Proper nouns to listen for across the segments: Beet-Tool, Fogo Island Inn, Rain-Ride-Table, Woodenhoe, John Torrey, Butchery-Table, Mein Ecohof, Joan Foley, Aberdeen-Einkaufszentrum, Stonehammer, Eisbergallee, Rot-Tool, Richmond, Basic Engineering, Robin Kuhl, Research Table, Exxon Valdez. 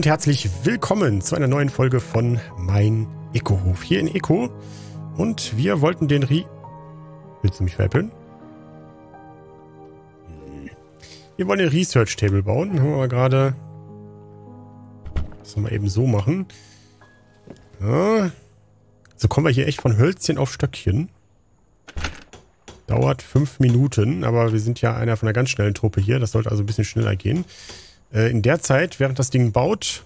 und herzlich willkommen zu einer neuen Folge von Mein Ecohof hier in Eco. Und wir wollten den Willst du mich veräppeln? Wir wollen den Research Table bauen. Haben wir mal gerade. Das soll man eben so machen. Ja. So kommen wir hier echt von Hölzchen auf Stöckchen. Dauert 5 Minuten, aber wir sind ja einer von einer ganz schnellen Truppe hier. Das sollte also ein bisschen schneller gehen. In der Zeit, während das Ding baut,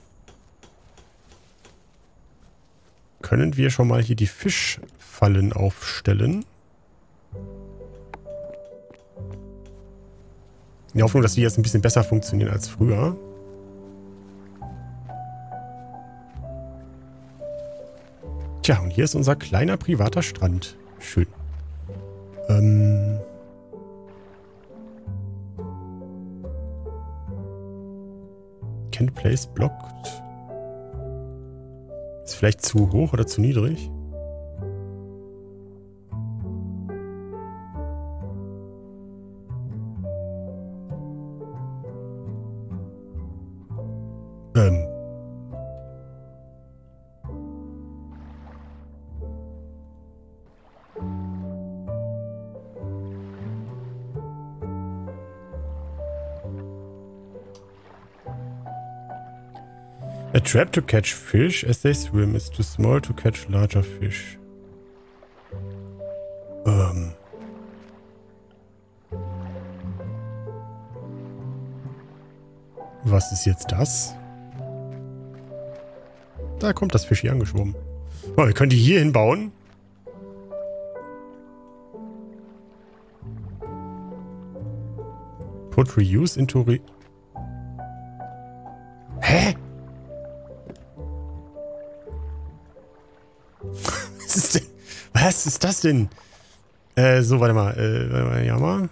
können wir schon mal hier die Fischfallen aufstellen. In der Hoffnung, dass die jetzt ein bisschen besser funktionieren als früher. Tja, und hier ist unser kleiner privater Strand. Schön. Can't place blocked. Ist vielleicht zu hoch oder zu niedrig? A trap to catch fish as they swim is too small to catch larger fish. Was ist jetzt das? Da kommt das Fisch hier angeschwommen. Oh, wir können die hier hinbauen. Put reuse into re... Hä? Was ist das denn? So, warte mal. Ja, mal.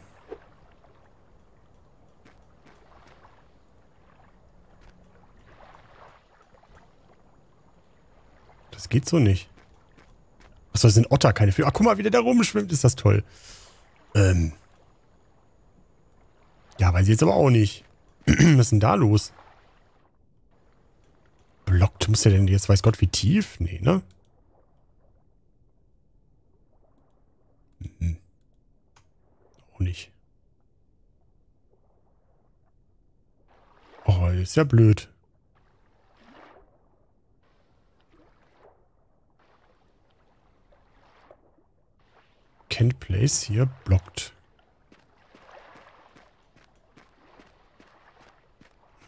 Das geht so nicht. Achso, das sind Otter, keine Fische. Ach, guck mal, wie der da rumschwimmt. Ist das toll. Ja, weiß ich jetzt aber auch nicht. Was ist denn da los? Blockt. Muss der denn jetzt, weiß Gott, wie tief? Nee, ne? Auch nicht. Oh, ist ja blöd. Can't place hier blockt.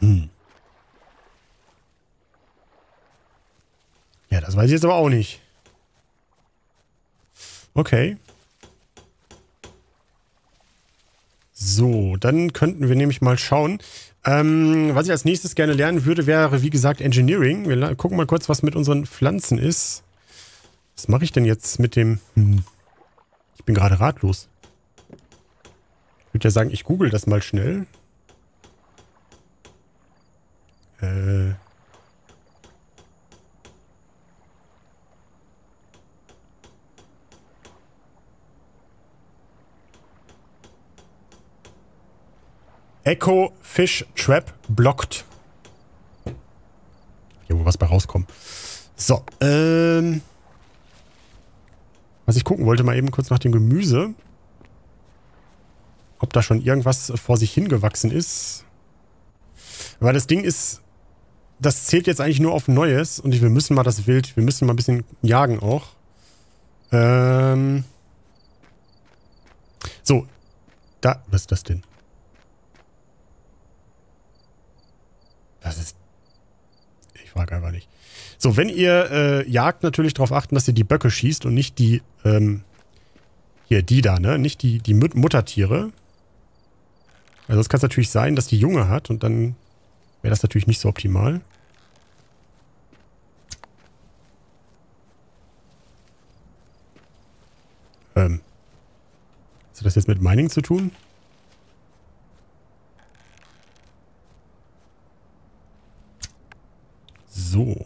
Ja, das weiß ich jetzt aber auch nicht. Okay. So, dann könnten wir nämlich mal schauen. Was ich als nächstes gerne lernen würde, wäre, wie gesagt, Engineering. Wir gucken mal kurz, was mit unseren Pflanzen ist. Was mache ich denn jetzt mit dem... Ich bin gerade ratlos. Ich würde ja sagen, ich google das mal schnell. Echo Fish Trap blocked. Hier muss was bei rauskommen. So, was ich gucken wollte, mal eben kurz nach dem Gemüse. Ob da schon irgendwas vor sich hingewachsen ist. Weil das Ding ist, das zählt jetzt eigentlich nur auf Neues. Und wir müssen mal das Wild, wir müssen mal ein bisschen jagen auch. So, da, was ist das denn? Das ist... Ich frage einfach nicht. So, wenn ihr jagt, natürlich darauf achten, dass ihr die Böcke schießt und nicht die... hier, die da, ne? Nicht die Muttertiere. Also es kann natürlich sein, dass die Junge hat und dann wäre das natürlich nicht so optimal. Was hat das jetzt mit Mining zu tun? So.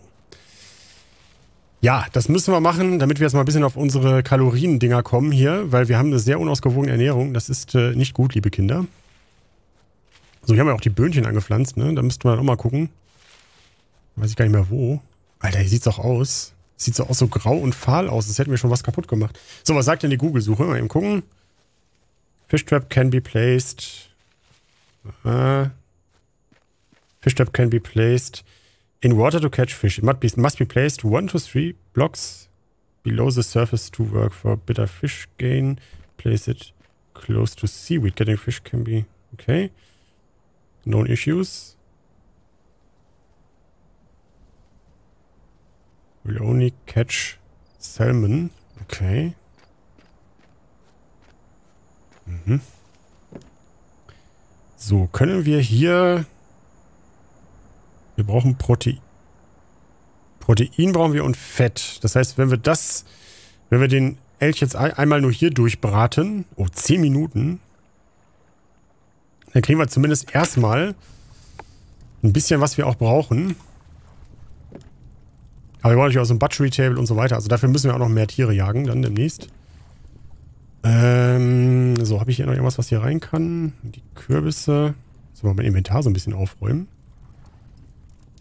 Ja, das müssen wir machen, damit wir jetzt mal ein bisschen auf unsere Kalorien-Dinger kommen hier, weil wir haben eine sehr unausgewogene Ernährung. Das ist nicht gut, liebe Kinder. So, hier haben wir auch die Böhnchen angepflanzt, ne? Da müssten wir dann auch mal gucken. Weiß ich gar nicht mehr wo. Alter, hier sieht's doch aus. Sieht so auch so grau und fahl aus. Das hätten wir schon was kaputt gemacht. So, was sagt denn die Google-Suche? Mal eben gucken. Fishtrap can be placed. Fishtrap can be placed in water to catch fish. It must be placed 1 to 3 blocks below the surface to work for better fish gain. Place it close to seaweed. Getting fish can be... Okay. Known issues. Will only catch salmon. Okay. Mhm. So, können wir hier... Wir brauchen Protein. Protein brauchen wir und Fett. Das heißt, wenn wir das... Wenn wir den Elch jetzt einmal nur hier durchbraten... Oh, 10 Minuten. Dann kriegen wir zumindest erstmal ein bisschen, was wir auch brauchen. Aber wir wollen natürlich auch so ein Butchery-Table und so weiter. Also dafür müssen wir auch noch mehr Tiere jagen, dann demnächst. So, habe ich hier noch irgendwas, was hier rein kann? Die Kürbisse. Jetzt mal mein Inventar so ein bisschen aufräumen.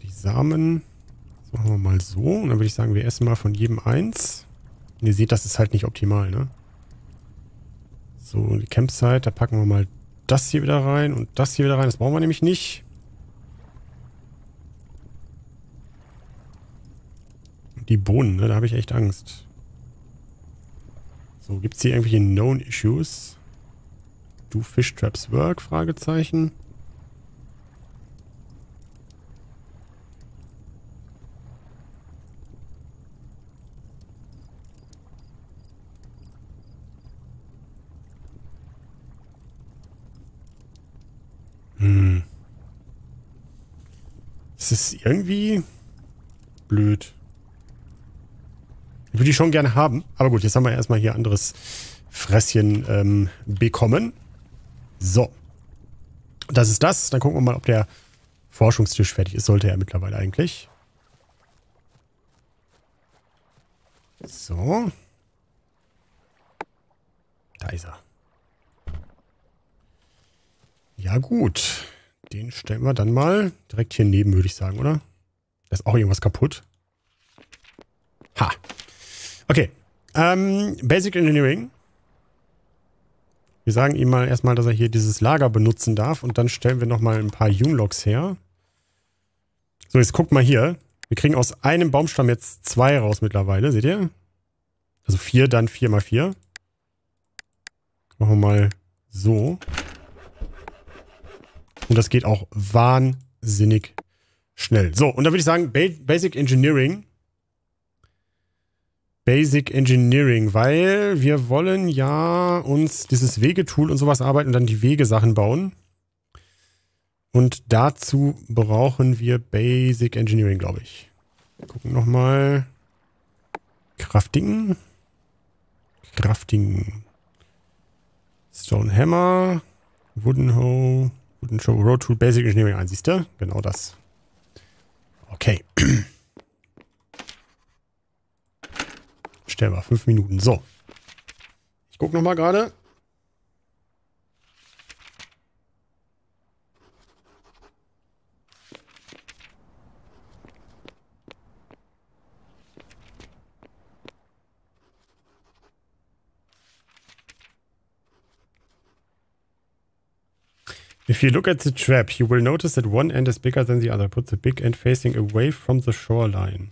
Die Samen. Das machen wir mal so. Und dann würde ich sagen, wir essen mal von jedem eins. Und ihr seht, das ist halt nicht optimal, ne? So, die Campsite, da packen wir mal das hier wieder rein und das hier wieder rein. Das brauchen wir nämlich nicht. Die Bohnen, ne? Da habe ich echt Angst. So, gibt es hier irgendwelche Known Issues? Do Fish Traps Work? Fragezeichen. Hm. Es ist irgendwie blöd. Würde ich schon gerne haben. Aber gut, jetzt haben wir erstmal hier anderes Fresschen bekommen. So. Das ist das. Dann gucken wir mal, ob der Forschungstisch fertig ist. Sollte er mittlerweile eigentlich. So. Da ist er. Ja gut. Den stellen wir dann mal direkt hier neben, würde ich sagen, oder? Da ist auch irgendwas kaputt. Ha. Okay, Basic Engineering. Wir sagen ihm mal erstmal, dass er hier dieses Lager benutzen darf und dann stellen wir nochmal ein paar Yunlocks her. So, jetzt guckt mal hier. Wir kriegen aus einem Baumstamm jetzt 2 raus mittlerweile, seht ihr? Also 4, dann 4 mal 4. Machen wir mal so. Und das geht auch wahnsinnig schnell. So, und dann würde ich sagen, Basic Engineering... Basic Engineering, weil wir wollen ja uns dieses Wegetool und sowas arbeiten und dann die Wegesachen bauen. Und dazu brauchen wir Basic Engineering, glaube ich. Gucken nochmal. Crafting. Crafting. Stonehammer. Woodenhoe. Woodenhoe. Rot-Tool. Basic Engineering 1, siehst du? Genau das. Okay. Stellbar, 5 Minuten. So. Ich gucke nochmal gerade. If you look at the trap, you will notice that one end is bigger than the other. Put the big end facing away from the shoreline.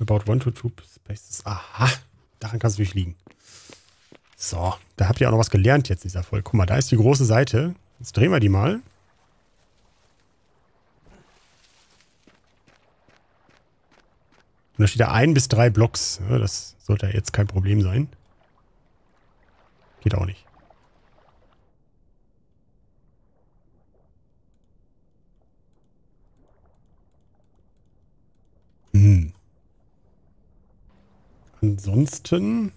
About 1 to 2 spaces. Aha, daran kannst du nicht liegen. So, da habt ihr auch noch was gelernt jetzt in dieser Folge. Guck mal, da ist die große Seite. Jetzt drehen wir die mal. Und da steht da 1 bis 3 Blocks. Ja, das sollte jetzt kein Problem sein. Geht auch nicht. Hm. Ansonsten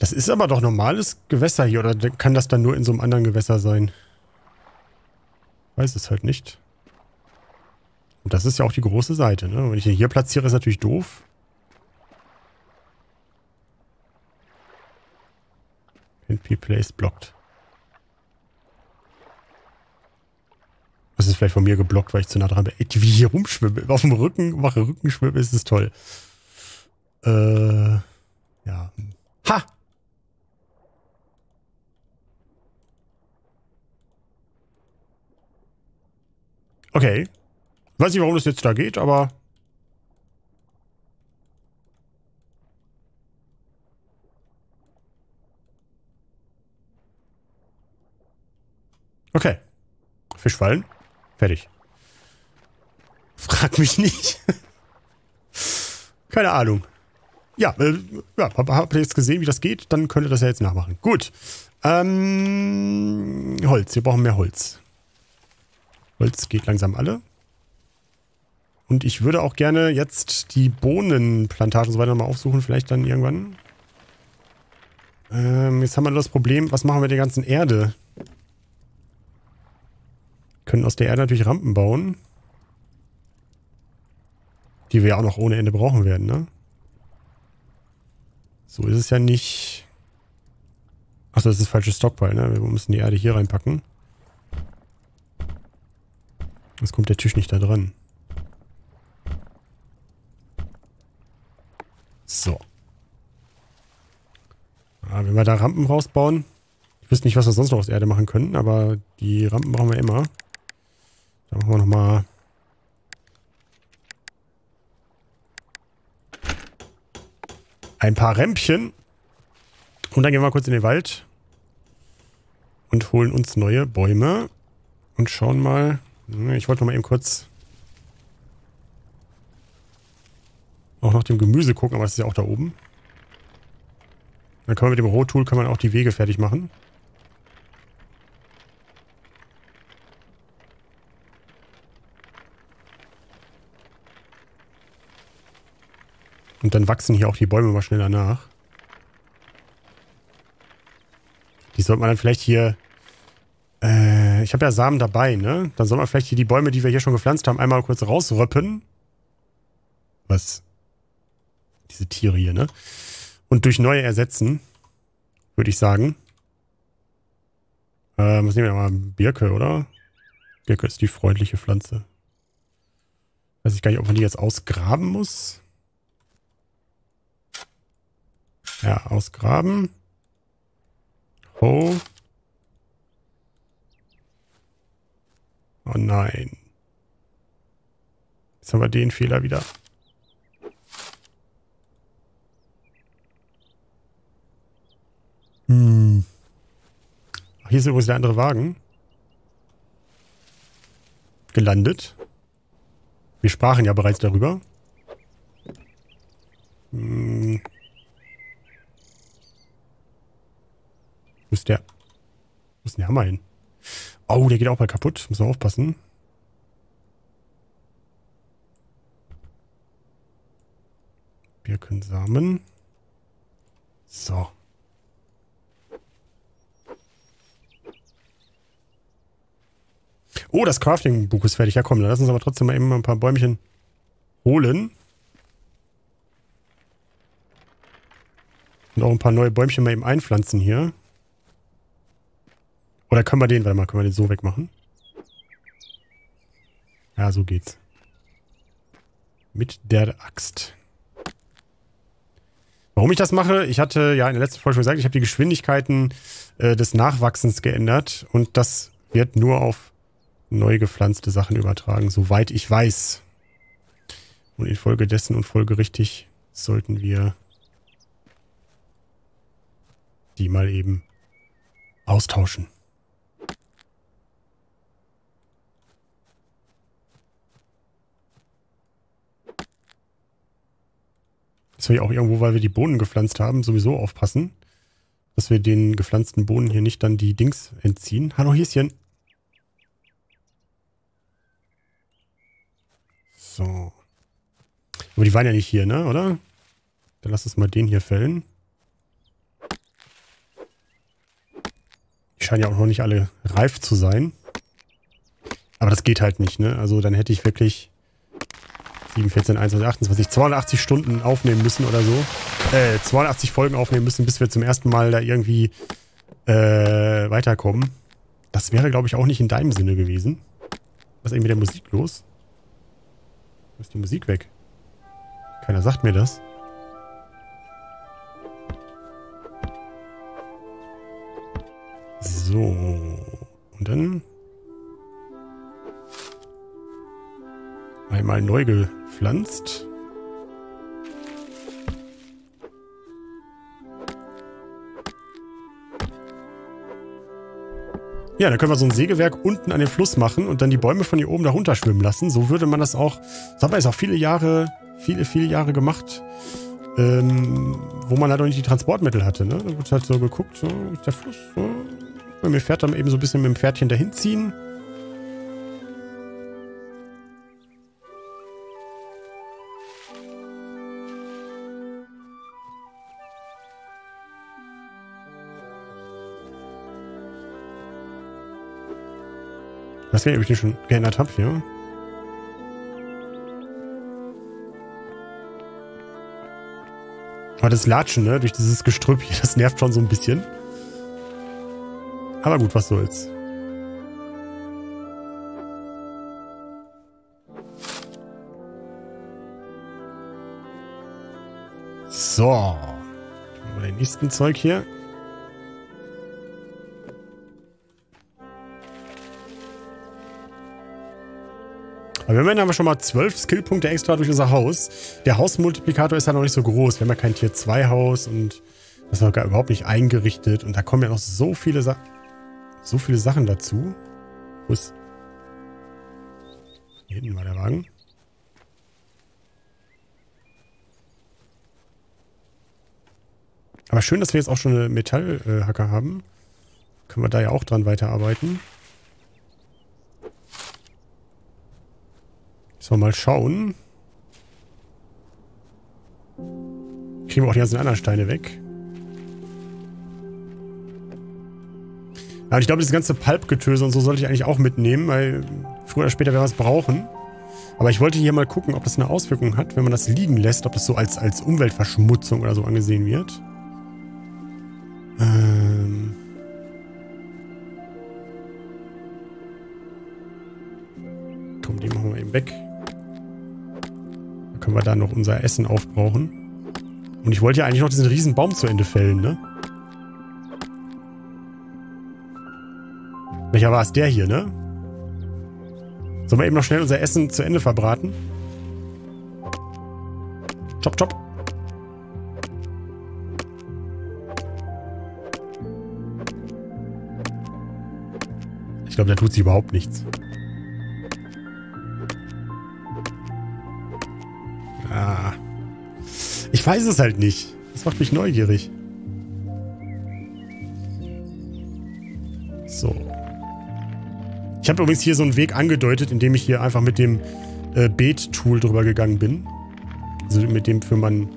Das ist aber doch normales Gewässer hier, oder kann das dann nur in so einem anderen Gewässer sein? Weiß es halt nicht. Und das ist ja auch die große Seite, ne? Wenn ich den hier platziere, ist natürlich doof. NP-Place blockt. Das ist vielleicht von mir geblockt, weil ich zu nah dran bin. Ey, wie ich hier rumschwimme. Auf dem Rücken, mache Rückenschwimme, ist es toll. Ja. Ha! Okay. Weiß nicht, warum das jetzt da geht, aber... Okay. Fischfallen. Fertig. Frag mich nicht. Keine Ahnung. Ja, habt ihr jetzt gesehen, wie das geht? Dann könnt ihr das ja jetzt nachmachen. Gut. Holz. Wir brauchen mehr Holz. Holz geht langsam alle. Und ich würde auch gerne jetzt die Bohnenplantagen und so weiter nochmal aufsuchen. Vielleicht dann irgendwann. Jetzt haben wir das Problem, was machen wir mit der ganzen Erde? Können aus der Erde natürlich Rampen bauen. Die wir ja auch noch ohne Ende brauchen werden, ne? So ist es ja nicht. Achso, das ist falsches Stockpile, ne? Wir müssen die Erde hier reinpacken. Jetzt kommt der Tisch nicht da dran. So. Ah, wenn wir da Rampen rausbauen. Ich wüsste nicht, was wir sonst noch aus Erde machen können, aber die Rampen brauchen wir immer. Da machen wir nochmal. Ein paar Rämpchen. Und dann gehen wir mal kurz in den Wald. Und holen uns neue Bäume. Und schauen mal. Ich wollte noch mal eben kurz auch nach dem Gemüse gucken, aber es ist ja auch da oben. Dann kann man mit dem Rot-Tool kann man auch die Wege fertig machen. Und dann wachsen hier auch die Bäume mal schneller nach. Die sollte man dann vielleicht hier... ich habe ja Samen dabei, ne? Dann soll man vielleicht hier die Bäume, die wir hier schon gepflanzt haben, einmal kurz rausröppen. Was? Diese Tiere hier, ne? Und durch neue ersetzen, würde ich sagen. Was nehmen wir mal? Birke, oder? Birke ist die freundliche Pflanze. Weiß ich gar nicht, ob man die jetzt ausgraben muss. Ja, ausgraben. Ho. Oh nein. Jetzt haben wir den Fehler wieder. Hm. Hier ist übrigens der andere Wagen. Gelandet. Wir sprachen ja bereits darüber. Hm. Wo ist denn der Hammer hin? Oh, der geht auch mal kaputt. Müssen wir aufpassen. Birkensamen. So. Oh, das Crafting-Buch ist fertig. Ja komm, dann lass uns aber trotzdem mal eben ein paar Bäumchen holen. Und auch ein paar neue Bäumchen mal eben einpflanzen hier. Oder können wir den, warte mal, können wir den so wegmachen? Ja, so geht's. Mit der Axt. Warum ich das mache? Ich hatte ja in der letzten Folge schon gesagt, ich habe die Geschwindigkeiten des Nachwachsens geändert. Und das wird nur auf neu gepflanzte Sachen übertragen, soweit ich weiß. Und infolgedessen und folgerichtig sollten wir die mal eben austauschen. Dass wir hier auch irgendwo, weil wir die Bohnen gepflanzt haben, sowieso aufpassen, dass wir den gepflanzten Bohnen hier nicht dann die Dings entziehen. Hallo Häschen. So. Aber die waren ja nicht hier, ne, oder? Dann lass uns mal den hier fällen. Die scheinen ja auch noch nicht alle reif zu sein. Aber das geht halt nicht, ne? Also dann hätte ich wirklich 7, 14, 21, 28, 82 Stunden aufnehmen müssen oder so. 82 Folgen aufnehmen müssen, bis wir zum ersten Mal da irgendwie weiterkommen. Das wäre, glaube ich, auch nicht in deinem Sinne gewesen. Was ist irgendwie mit der Musik los? Wo ist die Musik weg? Keiner sagt mir das. So. Und dann einmal neu gepflanzt. Ja, da können wir so ein Sägewerk unten an den Fluss machen und dann die Bäume von hier oben da runter schwimmen lassen. So würde man das auch, das haben wir jetzt auch viele Jahre gemacht, wo man halt auch nicht die Transportmittel hatte, ne? Da wird halt so geguckt, so ist der Fluss, so. Bei mir fährt dann eben so ein bisschen mit dem Pferdchen dahin ziehen. Ich weiß gar nicht, ob ich den schon geändert habe hier. Aber das Latschen, ne? Durch dieses Gestrüpp hier, das nervt schon so ein bisschen. Aber gut, was soll's. So. Machen wir den nächsten Zeug hier. Aber wenn wir haben wir schon mal 12 Skillpunkte extra durch unser Haus. Der Hausmultiplikator ist ja noch nicht so groß. Wir haben ja kein Tier 2 Haus und das ist noch gar überhaupt nicht eingerichtet. Und da kommen ja noch so viele Sachen dazu. Wo ist... Hier hinten war der Wagen. Aber schön, dass wir jetzt auch schon eine Metallhacker haben. Können wir da ja auch dran weiterarbeiten. Mal schauen. Kriegen wir auch die ganzen anderen Steine weg. Aber ich glaube, das ganze Pulp-Getöse und so sollte ich eigentlich auch mitnehmen, weil früher oder später werden wir es brauchen. Aber ich wollte hier mal gucken, ob das eine Auswirkung hat, wenn man das liegen lässt, ob das so als Umweltverschmutzung oder so angesehen wird. Komm, die machen wir eben weg. Können wir da noch unser Essen aufbrauchen. Und ich wollte ja eigentlich noch diesen riesen Baum zu Ende fällen, ne? Welcher war es? Der hier, ne? Sollen wir eben noch schnell unser Essen zu Ende verbraten? Chop, chop. Ich glaube, da tut sich überhaupt nichts. Ah. Ich weiß es halt nicht. Das macht mich neugierig. So. Ich habe übrigens hier so einen Weg angedeutet, indem ich hier einfach mit dem Beet-Tool drüber gegangen bin. Also mit dem, für man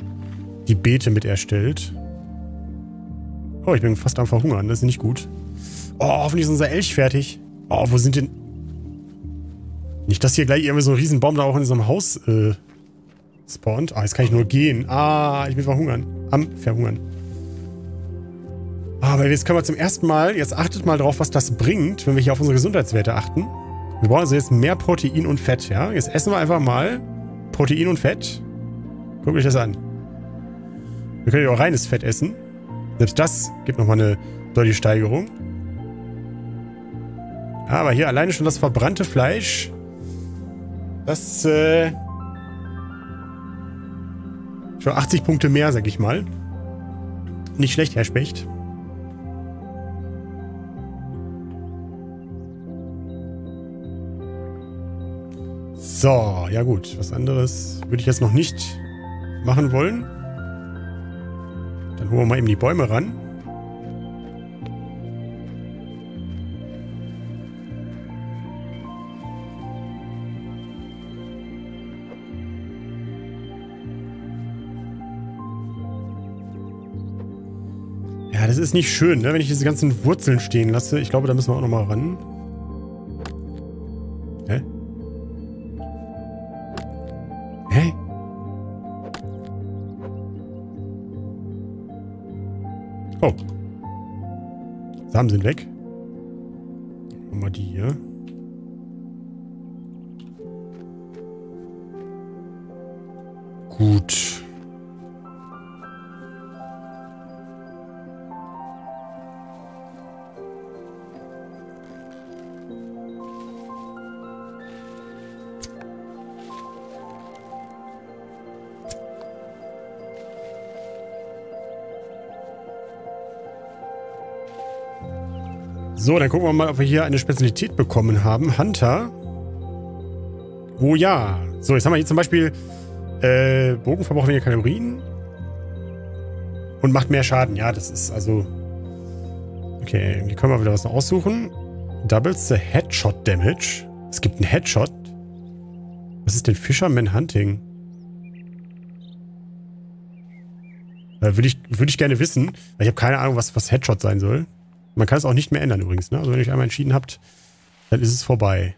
die Beete mit erstellt. Oh, ich bin fast am Verhungern. Das ist nicht gut. Oh, hoffentlich ist unser Elch fertig. Oh, wo sind denn... Nicht, dass hier gleich irgendwie so ein Riesenbaum da auch in unserem Haus... spawnt. Ah, jetzt kann ich nur gehen. Ah, ich bin verhungern. Am Verhungern. Aber jetzt können wir zum ersten Mal, jetzt achtet mal drauf, was das bringt, wenn wir hier auf unsere Gesundheitswerte achten. Wir brauchen also jetzt mehr Protein und Fett, ja? Jetzt essen wir einfach mal Protein und Fett. Guckt euch das an. Wir können ja auch reines Fett essen. Selbst das gibt nochmal eine deutliche Steigerung. Aber hier alleine schon das verbrannte Fleisch. Das, Schon 80 Punkte mehr, sag ich mal. Nicht schlecht, Herr Specht. So, ja gut. Was anderes würde ich jetzt noch nicht machen wollen. Dann holen wir mal eben die Bäume ran. Ja, das ist nicht schön, ne? Wenn ich diese ganzen Wurzeln stehen lasse. Ich glaube, da müssen wir auch nochmal ran. Oh. Samen sind weg. Machen wir die hier. Gut. So, dann gucken wir mal, ob wir hier eine Spezialität bekommen haben. Hunter. Oh ja. So, jetzt haben wir hier zum Beispiel Bogen verbraucht weniger Kalorien. Und macht mehr Schaden. Ja, das ist also... Okay, hier können wir wieder was noch aussuchen. Doubles the Headshot Damage. Es gibt einen Headshot. Was ist denn Fisherman Hunting? Würde ich gerne wissen. Ich habe keine Ahnung, was Headshot sein soll. Man kann es auch nicht mehr ändern übrigens, ne? Also wenn ihr euch einmal entschieden habt, dann ist es vorbei.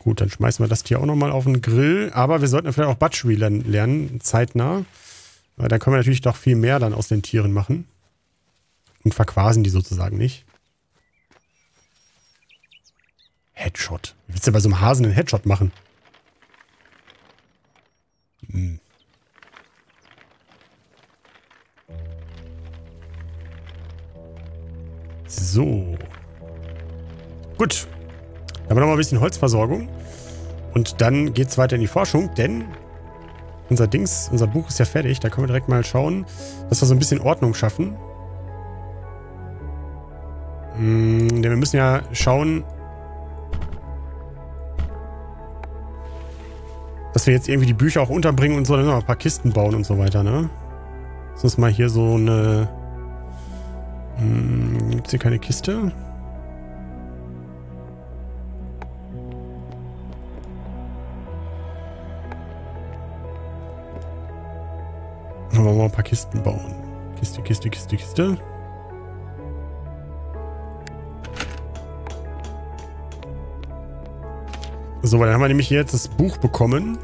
Gut, dann schmeißen wir das Tier auch nochmal auf den Grill. Aber wir sollten ja vielleicht auch Butchery lernen, zeitnah. Weil dann können wir natürlich doch viel mehr dann aus den Tieren machen. Und verquasen die sozusagen nicht. Headshot. Wie willst du bei so einem Hasen einen Headshot machen? Hm. So. Gut. Dann haben wir nochmal ein bisschen Holzversorgung. Und dann geht es weiter in die Forschung, denn unser Buch ist ja fertig. Da können wir direkt mal schauen, dass wir so ein bisschen Ordnung schaffen. Denn wir müssen ja schauen, dass wir jetzt irgendwie die Bücher auch unterbringen und so. Dann noch ein paar Kisten bauen und so weiter, ne? Lass uns mal hier so eine... Gibt es hier keine Kiste? Dann wollen wir mal ein paar Kisten bauen. Kiste, Kiste, Kiste, Kiste. So, dann haben wir nämlich jetzt das Buch bekommen.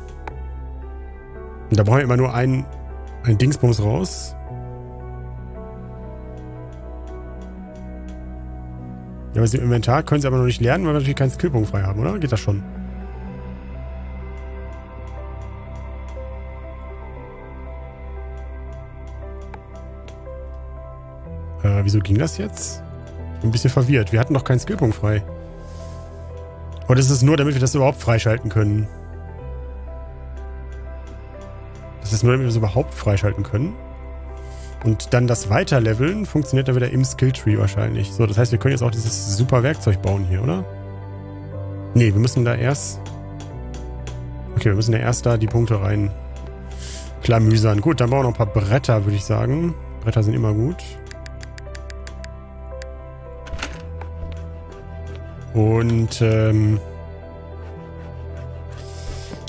Und da brauchen wir immer nur ein Dingsbums raus. Ja, aber im Inventar können sie aber noch nicht lernen, weil wir natürlich keinen Skillpunkt frei haben, oder? Geht das schon? Wieso ging das jetzt? Ich bin ein bisschen verwirrt. Wir hatten doch keinen Skillpunkt frei. Oder ist es nur, damit wir das überhaupt freischalten können? Das ist nur, damit wir das überhaupt freischalten können. Und dann das Weiterleveln funktioniert dann wieder im Skilltree wahrscheinlich. So, das heißt, wir können jetzt auch dieses super Werkzeug bauen hier, oder? Nee, wir müssen da erst... Okay, wir müssen da erst da die Punkte rein klamüsern. Gut, dann brauchen wir noch ein paar Bretter, würde ich sagen. Bretter sind immer gut. Und,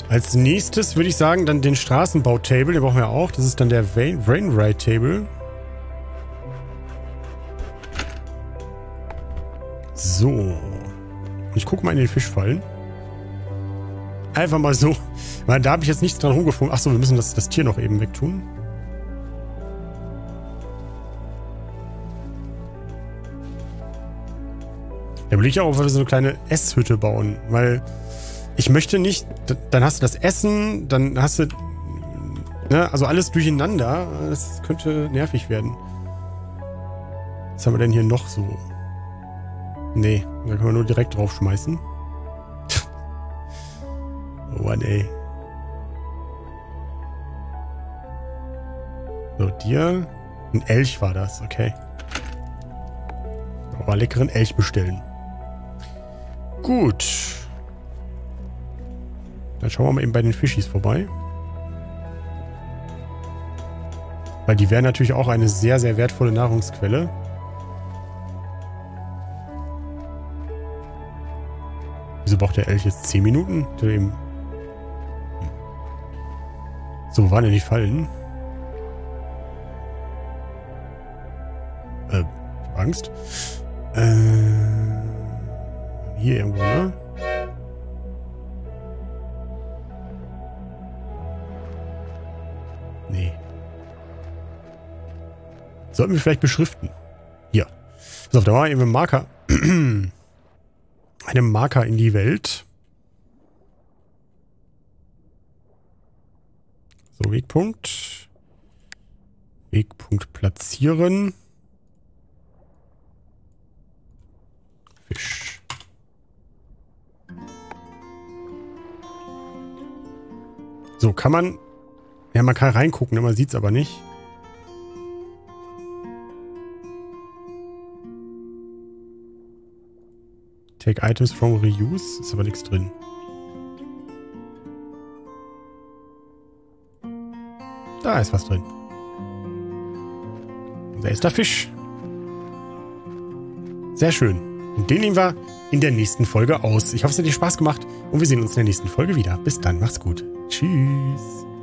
als nächstes würde ich sagen, dann den Straßenbau-Table, den brauchen wir auch. Das ist dann der Rain-Ride-Table. So. Ich gucke mal in den Fischfallen. Einfach mal so. Weil da habe ich jetzt nichts dran rumgefunden. Achso, wir müssen das Tier noch eben wegtun. Da überlege ich auch, ob wir so eine kleine Esshütte bauen. Weil... Ich möchte nicht, dann hast du das Essen, dann hast du, ne, also alles durcheinander. Das könnte nervig werden. Was haben wir denn hier noch so? Nee, da können wir nur direkt drauf schmeißen. Oh Mann, ey. So, dir. Ein Elch war das, okay. Aber leckeren Elch bestellen. Gut. Dann schauen wir mal eben bei den Fischis vorbei. Weil die wären natürlich auch eine sehr, sehr wertvolle Nahrungsquelle. Wieso braucht der Elch jetzt 10 Minuten? So, wo waren denn die Fallen? Ich hab Angst. Hier irgendwo, ne? Sollten wir vielleicht beschriften. Hier. Pass auf, da machen wir eben einen Marker. Einen Marker in die Welt. So, Wegpunkt. Wegpunkt platzieren. Fisch. So, kann man... Ja, man kann reingucken, man sieht es aber nicht. Take items from reuse. Ist aber nichts drin. Da ist was drin. Da ist der Fisch. Sehr schön. Und den nehmen wir in der nächsten Folge aus. Ich hoffe, es hat dir Spaß gemacht und wir sehen uns in der nächsten Folge wieder. Bis dann, macht's gut. Tschüss.